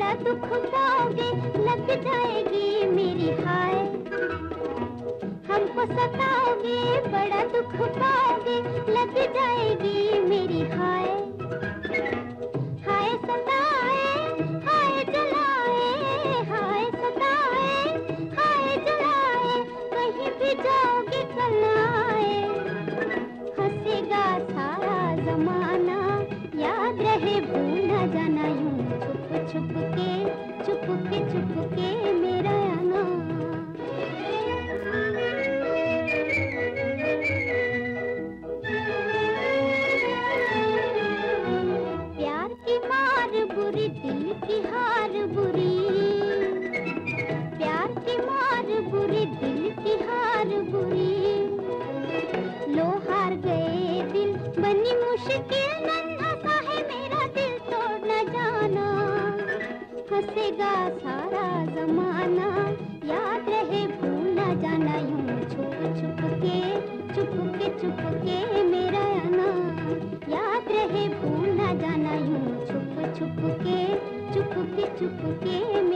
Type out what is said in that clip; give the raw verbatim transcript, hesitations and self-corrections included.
बड़ा दुख पाओगे, लग जाएगी मेरी हाय। हमको सताओगे, बड़ा दुख पाओगे, लग जाएगी मेरी हाय। हाय सताए, हाय जलाए, हाय सताए, हाय जलाए, कहीं भी जाओगे कल आए। हंसेगा सारा जमाना, याद रहे भूल ना जाना। यूं छुप के छुप के छुप के मेरा आना। प्यार की मार बुरी, दिल की हार बुरी। प्यार की मार बुरी, दिल की हार बुरी। लो हार गए दिल, बनी मुश्किल नन्हा सा है मेरा दिल, तोड़ न जाना। हंसेगा सारा जमाना, याद रहे भूल ना जाना। यूं छुप छुप के छुप के छुप के मेरा आना, याद रहे भूल ना जाना। यूं छुप छुप के छुप के छुप के